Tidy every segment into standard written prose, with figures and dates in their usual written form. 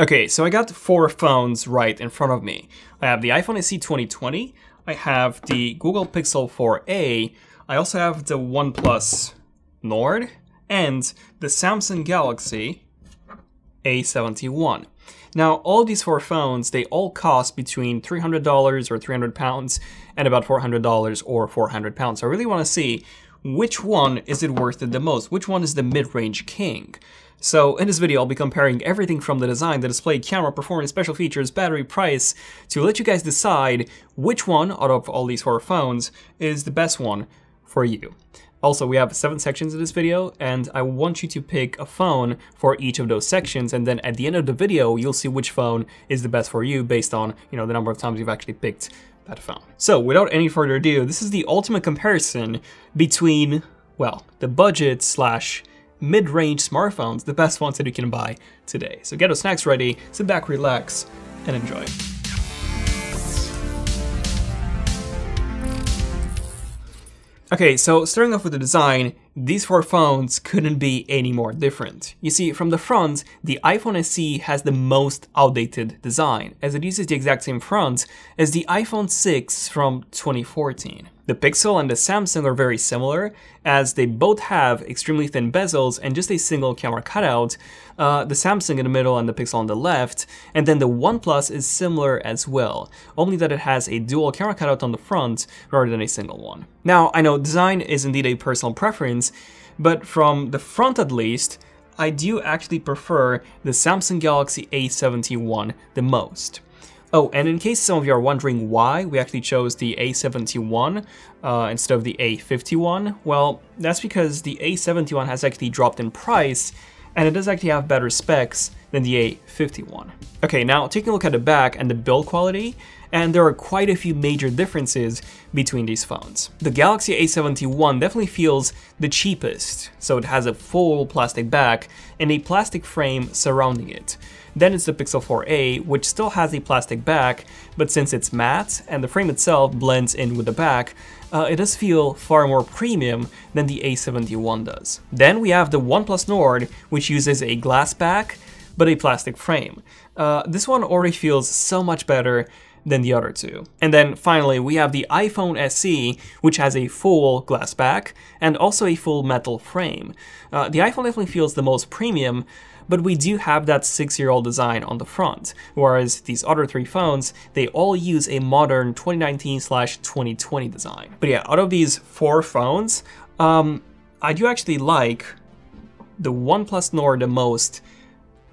Okay, so I got 4 phones right in front of me. I have the iPhone SE 2020, I have the Google Pixel 4a, I also have the OnePlus Nord, and the Samsung Galaxy A71. Now, all of these 4 phones, they all cost between $300 or £300 and about $400 or £400. I really want to see which one is it worth it the most, which one is the mid-range king. So in this video, I'll be comparing everything from the design, the display, camera, performance, special features, battery, price, to let you guys decide which one out of all these 4 phones is the best one for you. Also, we have 7 sections in this video, and I want you to pick a phone for each of those sections, and then at the end of the video, you'll see which phone is the best for you based on, you know, the number of times you've actually picked that phone. So without any further ado, this is the ultimate comparison between, well, the budget slash mid-range smartphones, the best ones that you can buy today. So get those snacks ready, sit back, relax, and enjoy. Okay, so starting off with the design, these 4 phones couldn't be any more different. You see, from the front, the iPhone SE has the most outdated design, as it uses the exact same front as the iPhone 6 from 2014. The Pixel and the Samsung are very similar, as they both have extremely thin bezels and just a single camera cutout, the Samsung in the middle and the Pixel on the left, and then the OnePlus is similar as well, only that it has a dual camera cutout on the front rather than a single one. Now, I know design is indeed a personal preference, but from the front at least, I do actually prefer the Samsung Galaxy A71 the most. Oh, and in case some of you are wondering why we actually chose the A71 instead of the A51, well, that's because the A71 has actually dropped in price, and it does actually have better specs than the A51. Okay, now taking a look at the back and the build quality, and there are quite a few major differences between these phones. The Galaxy A71 definitely feels the cheapest, so it has a full plastic back and a plastic frame surrounding it. Then it's the Pixel 4a, which still has a plastic back, but since it's matte and the frame itself blends in with the back, it does feel far more premium than the A71 does. Then we have the OnePlus Nord, which uses a glass back, but a plastic frame. This one already feels so much better than the other 2. And then finally, we have the iPhone SE, which has a full glass back and also a full metal frame. The iPhone definitely feels the most premium, but we do have that 6-year-old design on the front, whereas these other 3 phones, they all use a modern 2019/2020 design. But yeah, out of these 4 phones, I do actually like the OnePlus Nord the most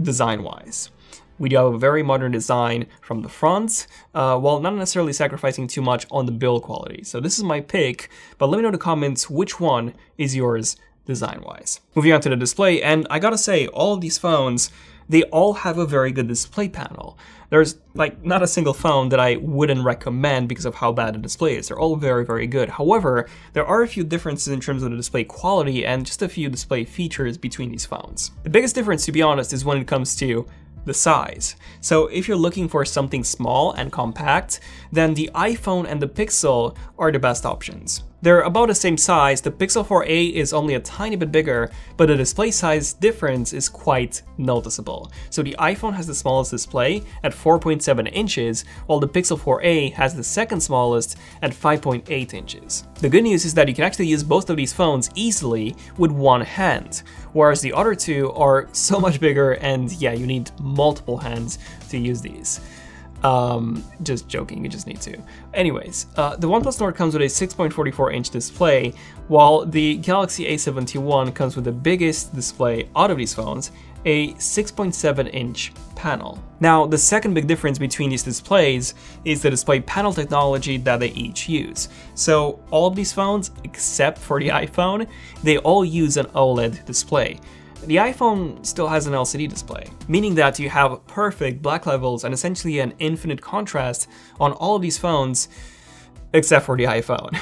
design-wise. We do have a very modern design from the front, while not necessarily sacrificing too much on the build quality. So this is my pick, but let me know in the comments which one is yours design-wise. Moving on to the display, and I gotta say, all of these phones, they all have a very good display panel. There's like not a single phone that I wouldn't recommend because of how bad the display is. They're all very, very good. However, there are a few differences in terms of the display quality and just a few display features between these phones. The biggest difference, to be honest, is when it comes to the size. So if you're looking for something small and compact, then the iPhone and the Pixel are the best options. They're about the same size. The Pixel 4a is only a tiny bit bigger, but the display size difference is quite noticeable. So the iPhone has the smallest display at 4.7 inches, while the Pixel 4a has the second smallest at 5.8 inches. The good news is that you can actually use both of these phones easily with one hand, whereas the other 2 are so much bigger, and yeah, you need multiple hands to use these. Just joking, you just need to. Anyways, the OnePlus Nord comes with a 6.44 inch display, while the Galaxy A71 comes with the biggest display out of these phones, a 6.7 inch panel. Now, the second big difference between these displays is the display panel technology that they each use. So all of these phones, except for the iPhone, they all use an OLED display. The iPhone still has an LCD display, meaning that you have perfect black levels and essentially an infinite contrast on all of these phones, except for the iPhone.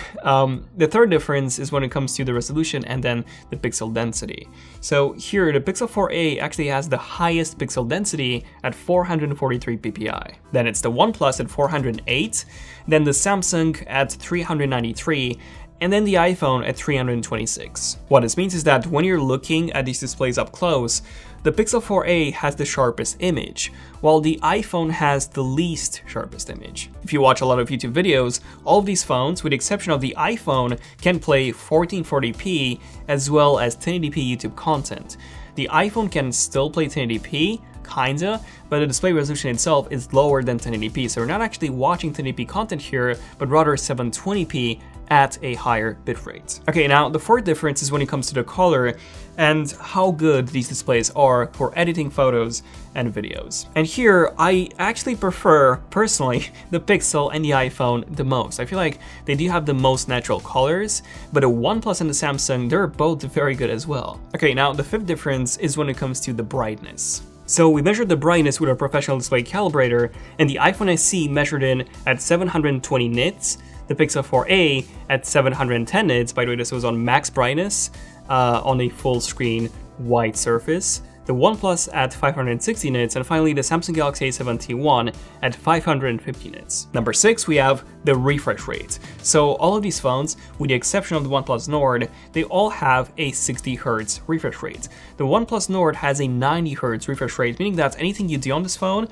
The third difference is when it comes to the resolution and then the pixel density. So here, the Pixel 4a actually has the highest pixel density at 443 ppi. Then it's the OnePlus at 408, then the Samsung at 393, and then the iPhone at 326. What this means is that when you're looking at these displays up close, The Pixel 4a has the sharpest image, while the iPhone has the least sharpest image. If you watch a lot of YouTube videos, all of these phones, with the exception of the iPhone, can play 1440p as well as 1080p YouTube content. The iPhone can still play 1080p, kinda, but the display resolution itself is lower than 1080p, so we're not actually watching 1080p content here, but rather 720p at a higher bitrate. Okay, now the fourth difference is when it comes to the color and how good these displays are for editing photos and videos. And here, I actually prefer, personally, the Pixel and the iPhone the most. I feel like they do have the most natural colors, but the OnePlus and the Samsung, they're both very good as well. Okay, now the fifth difference is when it comes to the brightness. So we measured the brightness with our professional display calibrator, and the iPhone SE measured in at 720 nits, the Pixel 4a at 710 nits, by the way this was on max brightness on a full screen wide surface, the OnePlus at 560 nits, and finally the Samsung Galaxy A71 at 550 nits. Number 6, we have the refresh rate. So all of these phones, with the exception of the OnePlus Nord, they all have a 60Hz refresh rate. The OnePlus Nord has a 90Hz refresh rate, meaning that anything you do on this phone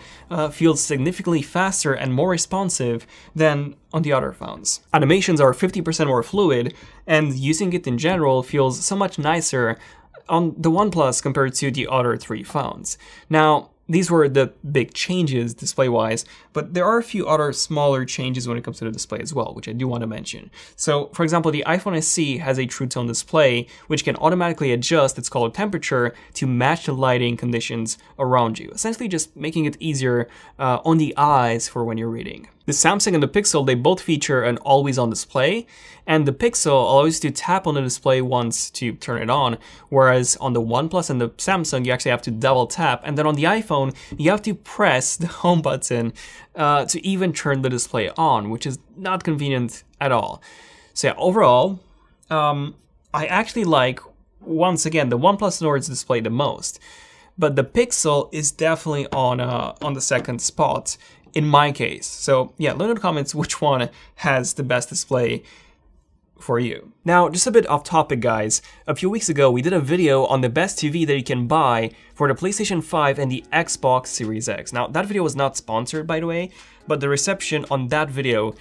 feels significantly faster and more responsive than on the other phones. Animations are 50% more fluid, and using it in general feels so much nicer on the OnePlus compared to the other three phones. Now, these were the big changes display-wise, but there are a few other smaller changes when it comes to the display as well, which I do want to mention. So, for example, the iPhone SE has a True Tone display, which can automatically adjust its color temperature to match the lighting conditions around you, essentially just making it easier on the eyes for when you're reading. The Samsung and the Pixel, they both feature an always-on display, and the Pixel allows you to tap on the display once to turn it on, whereas on the OnePlus and the Samsung, you actually have to double tap, and then on the iPhone, you have to press the home button to even turn the display on, which is not convenient at all. So yeah, overall, I actually like, once again, the OnePlus Nord's display the most, but the Pixel is definitely on the second spot, in my case. So yeah, let me know in the comments which one has the best display for you. Now, just a bit off topic, guys. A few weeks ago, we did a video on the best TV that you can buy for the PlayStation 5 and the Xbox Series X. Now, that video was not sponsored, by the way, but the reception on that video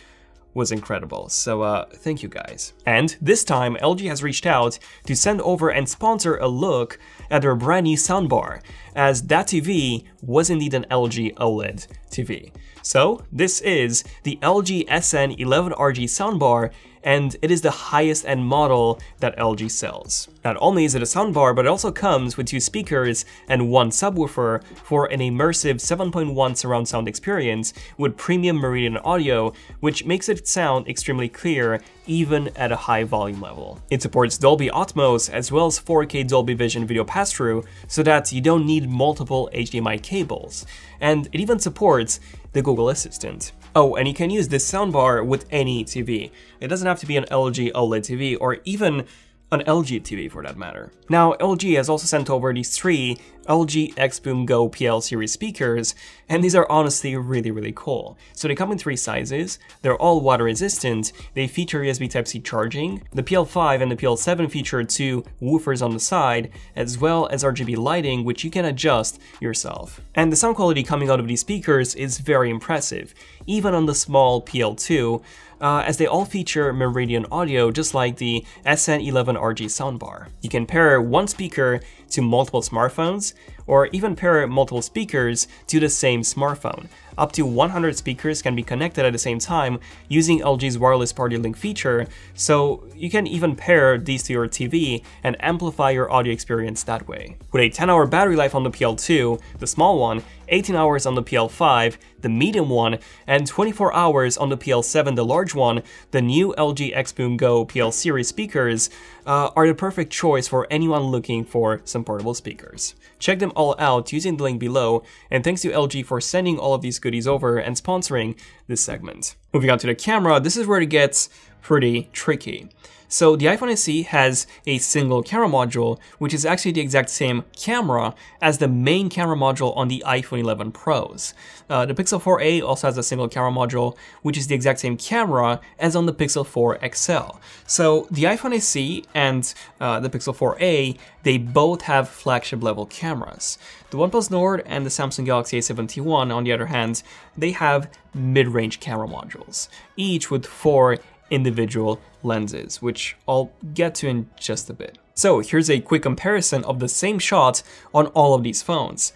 was incredible, so thank you guys. And this time, LG has reached out to send over and sponsor a look at their brand new soundbar, as that TV was indeed an LG OLED TV. So this is the LG SN11RG soundbar, and it is the highest end model that LG sells. Not only is it a soundbar, but it also comes with 2 speakers and 1 subwoofer for an immersive 7.1 surround sound experience with premium Meridian audio, which makes it sound extremely clear even at a high volume level. It supports Dolby Atmos as well as 4K Dolby Vision video pass-through, so that you don't need multiple HDMI cables. And it even supports the Google Assistant. Oh, and you can use this soundbar with any TV. It doesn't have to be an LG OLED TV or even an LG TV for that matter. Now, LG has also sent over these 3 LG XBOOM GO PL series speakers, and these are honestly really, really cool. So they come in 3 sizes, they're all water resistant, they feature USB Type-C charging, the PL5 and the PL7 feature 2 woofers on the side, as well as RGB lighting, which you can adjust yourself. And the sound quality coming out of these speakers is very impressive, even on the small PL2, as they all feature Meridian audio, just like the SN11RG soundbar. You can pair 1 speaker to multiple smartphones, or even pair multiple speakers to the same smartphone. Up to 100 speakers can be connected at the same time using LG's wireless party link feature, so you can even pair these to your TV and amplify your audio experience that way. With a 10-hour battery life on the PL2, the small one, 18 hours on the PL5, the medium one, and 24 hours on the PL7, the large one, the new LG XBOOM GO PL series speakers are the perfect choice for anyone looking for some portable speakers. Check them all out using the link below, and thanks to LG for sending all of these goodies over and sponsoring this segment. Moving on to the camera, this is where it gets pretty tricky. So the iPhone SE has a single camera module, which is actually the exact same camera as the main camera module on the iPhone 11 Pros. The Pixel 4a also has a single camera module, which is the exact same camera as on the Pixel 4 XL. So the iPhone SE and the Pixel 4a, they both have flagship level cameras. The OnePlus Nord and the Samsung Galaxy A71, on the other hand, they have mid-range camera modules, each with four individual lenses, which I'll get to in just a bit. So here's a quick comparison of the same shot on all of these phones.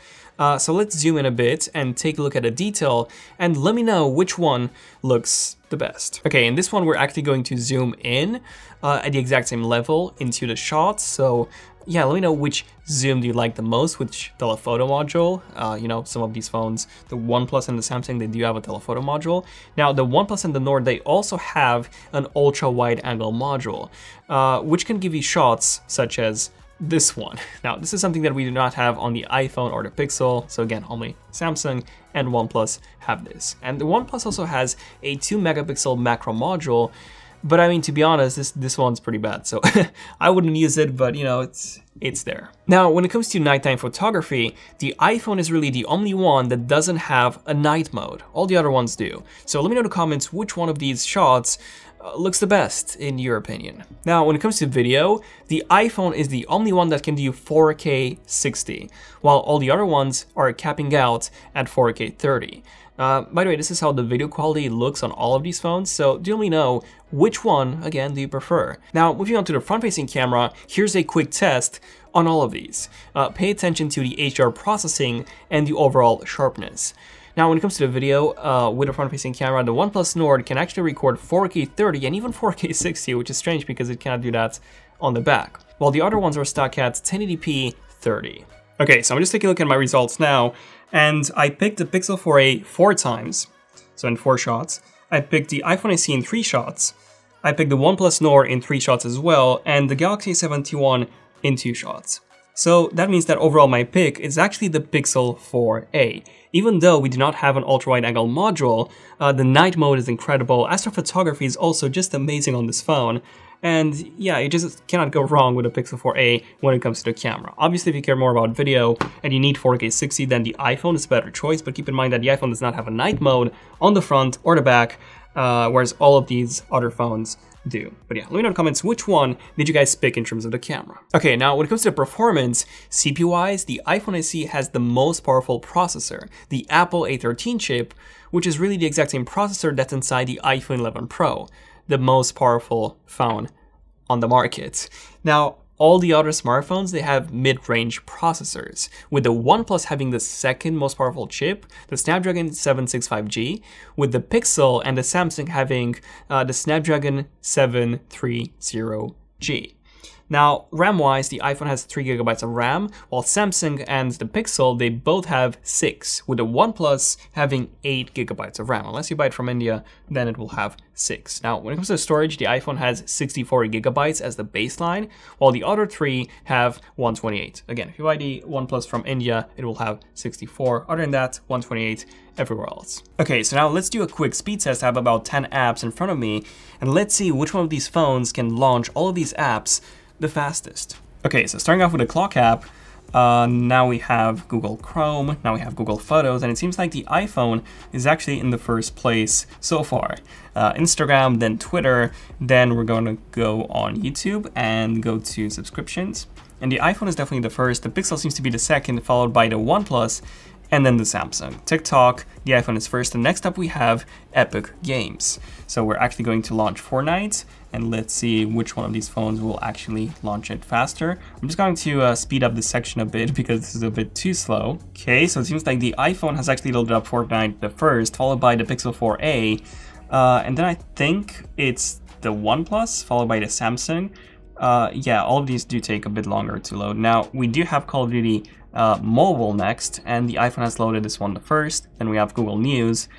So let's zoom in a bit and take a look at the detail and let me know which one looks the best. Okay, in this one we're actually going to zoom in at the exact same level into the shot. So yeah, let me know which zoom do you like the most, which telephoto module. You know, some of these phones, the OnePlus and the Samsung, they do have a telephoto module. Now, the OnePlus and the Nord, they also have an ultra-wide angle module, which can give you shots such as this one. Now, this is something that we do not have on the iPhone or the Pixel, so again, only Samsung and OnePlus have this. And the OnePlus also has a 2-megapixel macro module, but I mean, to be honest, this one's pretty bad, so I wouldn't use it, but you know, it's there. Now, when it comes to nighttime photography, the iPhone is really the only one that doesn't have a night mode. All the other ones do. So let me know in the comments which one of these shots looks the best in your opinion. Now, when it comes to video, the iPhone is the only one that can do 4K 60, while all the other ones are capping out at 4K 30. By the way, this is how the video quality looks on all of these phones, so do let me know which one, again, do you prefer. Now, moving on to the front-facing camera, here's a quick test on all of these. Pay attention to the HDR processing and the overall sharpness. Now, when it comes to the video, with a front-facing camera, the OnePlus Nord can actually record 4K 30 and even 4K 60, which is strange because it cannot do that on the back, while the other ones are stuck at 1080p 30. Okay, so I'm just taking a look at my results now, and I picked the Pixel 4a 4 times, so in 4 shots. I picked the iPhone SE in 3 shots. I picked the OnePlus Nord in 3 shots as well, and the Galaxy A71 in 2 shots. So that means that overall my pick is actually the Pixel 4a. Even though we do not have an ultra-wide angle module, the night mode is incredible, astrophotography is also just amazing on this phone, and yeah, you just cannot go wrong with the Pixel 4a when it comes to the camera. Obviously, if you care more about video and you need 4K 60, then the iPhone is a better choice, but keep in mind that the iPhone does not have a night mode on the front or the back, whereas all of these other phones do. But yeah, let me know in the comments which one did you guys pick in terms of the camera. Okay, now when it comes to performance, CPU-wise, the iPhone SE has the most powerful processor, the Apple A13 chip, which is really the exact same processor that's inside the iPhone 11 Pro, the most powerful phone on the market. Now, all the other smartphones, they have mid-range processors, with the OnePlus having the second most powerful chip, the Snapdragon 765G, with the Pixel and the Samsung having the Snapdragon 730G. Now, RAM-wise, the iPhone has 3 GB of RAM, while Samsung and the Pixel, they both have 6, with the OnePlus having 8 GB of RAM. Unless you buy it from India, then it will have 6. Now, when it comes to storage, the iPhone has 64 GB as the baseline, while the other 3 have 128. Again, if you buy the OnePlus from India, it will have 64. Other than that, 128 everywhere else. Okay, so now let's do a quick speed test. I have about 10 apps in front of me, and let's see which one of these phones can launch all of these apps the fastest. Okay, so starting off with the clock app, now we have Google Chrome, now we have Google Photos, and it seems like the iPhone is actually in the first place so far. Instagram, then Twitter, then we're going to go on YouTube and go to subscriptions. And the iPhone is definitely the first, the Pixel seems to be the second, followed by the OnePlus, and then the Samsung. TikTok, the iPhone is first, and next up we have Epic Games. So we're actually going to launch Fortnite, and let's see which one of these phones will actually launch it faster. I'm just going to speed up this section a bit because this is a bit too slow. Okay, so it seems like the iPhone has actually loaded up Fortnite the first, followed by the Pixel 4a, and then I think it's the OnePlus, followed by the Samsung. Yeah, all of these do take a bit longer to load. Now, we do have Call of Duty Mobile next, and the iPhone has loaded this one the first. Then we have Google News,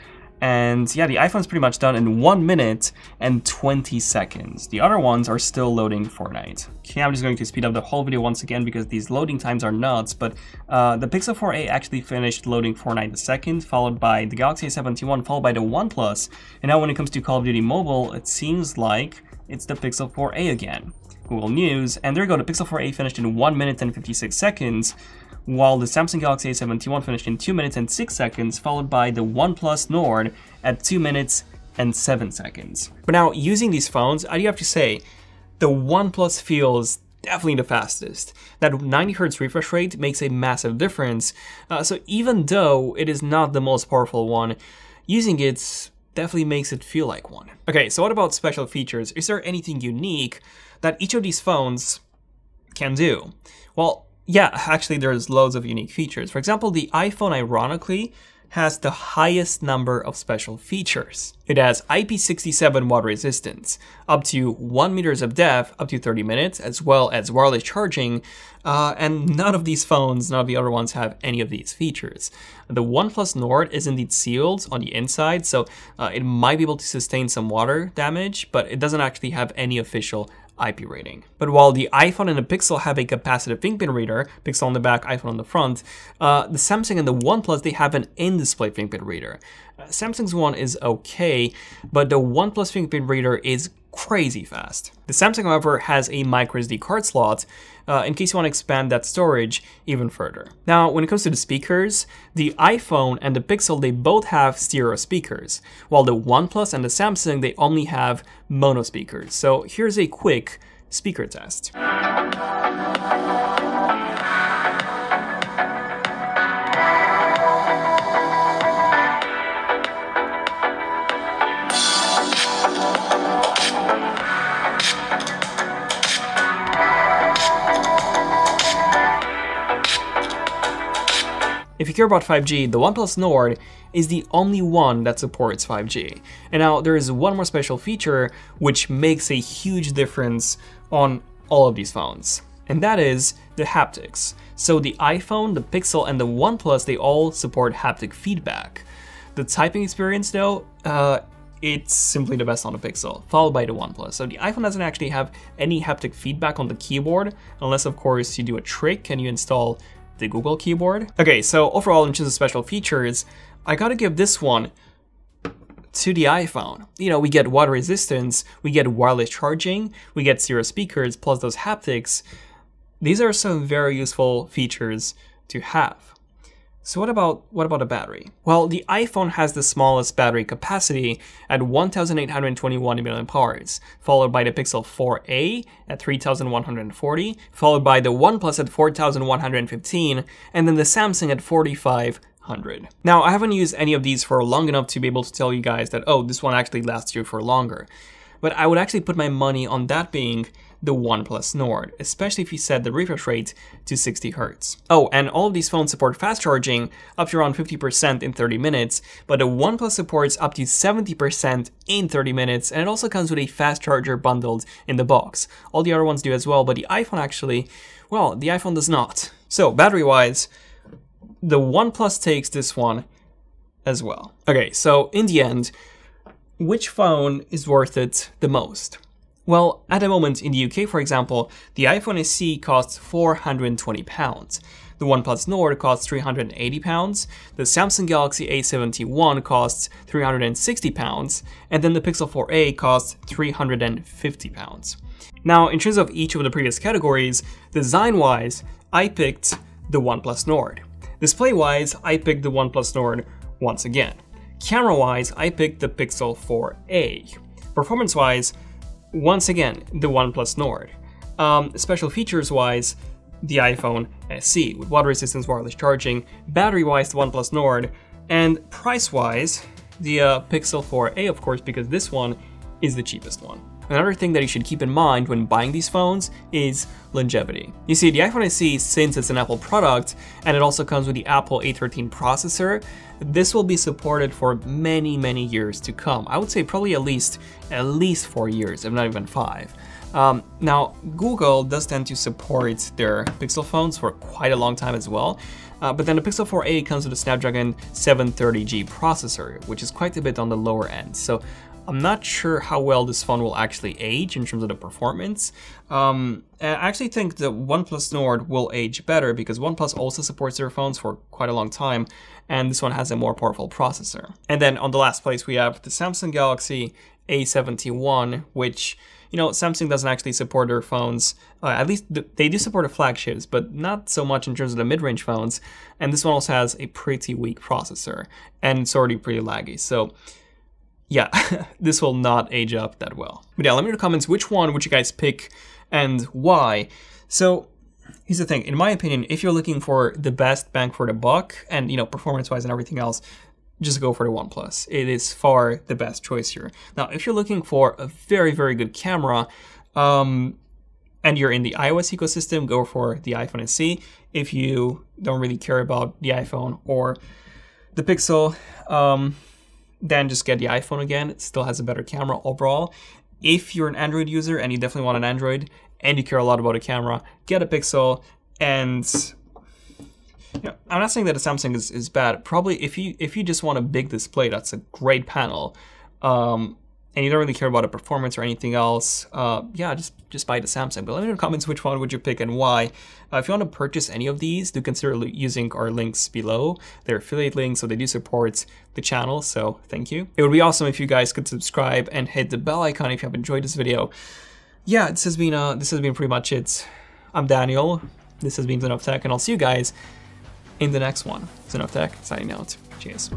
And yeah, the iPhone's pretty much done in 1 minute and 20 seconds. The other ones are still loading Fortnite. Okay, I'm just going to speed up the whole video once again because these loading times are nuts, but the Pixel 4a actually finished loading Fortnite the second, followed by the Galaxy A71, followed by the OnePlus. And now when it comes to Call of Duty Mobile, it seems like it's the Pixel 4a again. Google News, and there you go, the Pixel 4a finished in 1 minute and 56 seconds. While the Samsung Galaxy A71 finished in 2 minutes and 6 seconds, followed by the OnePlus Nord at 2 minutes and 7 seconds. But now, using these phones, I do have to say, the OnePlus feels definitely the fastest. That 90Hz refresh rate makes a massive difference, so even though it is not the most powerful one, using it definitely makes it feel like one. Okay, so what about special features? Is there anything unique that each of these phones can do? Well, yeah, actually there's loads of unique features. For example, the iPhone ironically has the highest number of special features. It has IP67 water resistance, up to 1 meters of depth, up to 30 minutes, as well as wireless charging, and none of these phones, none of the other ones have any of these features. The OnePlus Nord is indeed sealed on the inside, so it might be able to sustain some water damage, but it doesn't actually have any official IP rating. But while the iPhone and the Pixel have a capacitive fingerprint reader, Pixel on the back, iPhone on the front, the Samsung and the OnePlus, they have an in-display fingerprint reader. Samsung's one is okay, but the OnePlus fingerprint reader is crazy fast. The Samsung, however, has a microSD card slot in case you want to expand that storage even further. Now, when it comes to the speakers, the iPhone and the Pixel, they both have stereo speakers, while the OnePlus and the Samsung, they only have mono speakers. So here's a quick speaker test. If you care about 5G, the OnePlus Nord is the only one that supports 5G. And now there is one more special feature which makes a huge difference on all of these phones, and that is the haptics. So the iPhone, the Pixel, and the OnePlus, they all support haptic feedback. The typing experience though, it's simply the best on the Pixel, followed by the OnePlus. So the iPhone doesn't actually have any haptic feedback on the keyboard, unless of course you do a trick and you install the Google keyboard. Okay, so overall in terms of special features, I gotta give this one to the iPhone. You know, we get water resistance, we get wireless charging, we get stereo speakers, plus those haptics. These are some very useful features to have. So what about the battery? Well, the iPhone has the smallest battery capacity at 1,821 mAh, followed by the Pixel 4a at 3,140, followed by the OnePlus at 4,115, and then the Samsung at 4,500. Now, I haven't used any of these for long enough to be able to tell you guys that, oh, this one actually lasts you for longer. But I would actually put my money on that being the OnePlus Nord, especially if you set the refresh rate to 60Hz. Oh, and all of these phones support fast charging up to around 50% in 30 minutes, but the OnePlus supports up to 70% in 30 minutes, and it also comes with a fast charger bundled in the box. All the other ones do as well, but the iPhone actually, well, the iPhone does not. So battery-wise, the OnePlus takes this one as well. Okay, so in the end, which phone is worth it the most? Well, at the moment in the UK, for example, the iPhone SE costs £420, the OnePlus Nord costs £380, the Samsung Galaxy A71 costs £360, and then the Pixel 4a costs £350. Now, in terms of each of the previous categories, design-wise, I picked the OnePlus Nord. Display-wise, I picked the OnePlus Nord once again. Camera-wise, I picked the Pixel 4a. Performance-wise, once again, the OnePlus Nord. Special features-wise, the iPhone SE with water resistance, wireless charging. Battery-wise, the OnePlus Nord. And price-wise, the Pixel 4a, of course, because this one is the cheapest one. Another thing that you should keep in mind when buying these phones is longevity. You see, the iPhone SE, since it's an Apple product, and it also comes with the Apple A13 processor, this will be supported for many, many years to come. I would say probably at least 4 years, if not even 5. Now, Google does tend to support their Pixel phones for quite a long time as well. But then the Pixel 4a comes with a Snapdragon 730G processor, which is quite a bit on the lower end. So I'm not sure how well this phone will actually age in terms of the performance. I actually think the OnePlus Nord will age better because OnePlus also supports their phones for quite a long time, and this one has a more powerful processor. And then on the last place, we have the Samsung Galaxy A71, which, you know, Samsung doesn't actually support their phones. At least they do support the flagships, but not so much in terms of the mid-range phones. And this one also has a pretty weak processor, and it's already pretty laggy. So yeah, this will not age up that well. But yeah, let me know in the comments which one would you guys pick and why. So here's the thing, in my opinion, if you're looking for the best bang for the buck and, you know, performance-wise and everything else, just go for the OnePlus. It is far the best choice here. Now, if you're looking for a very, very good camera, and you're in the iOS ecosystem, go for the iPhone SE. If you don't really care about the iPhone or the Pixel, then just get the iPhone again. It still has a better camera overall. If you're an Android user and you definitely want an Android and you care a lot about a camera, get a Pixel. And you know, I'm not saying that a Samsung is bad. Probably if you just want a big display, that's a great panel, and you don't really care about the performance or anything else, yeah, just buy the Samsung. But let me know in the comments which one would you pick and why. If you want to purchase any of these, do consider using our links below. They're affiliate links, so they do support the channel, so thank you. It would be awesome if you guys could subscribe and hit the bell icon if you have enjoyed this video. Yeah, this has been pretty much it. I'm Daniel, this has been ZONEofTECH, and I'll see you guys in the next one. ZONEofTECH, signing out. Cheers.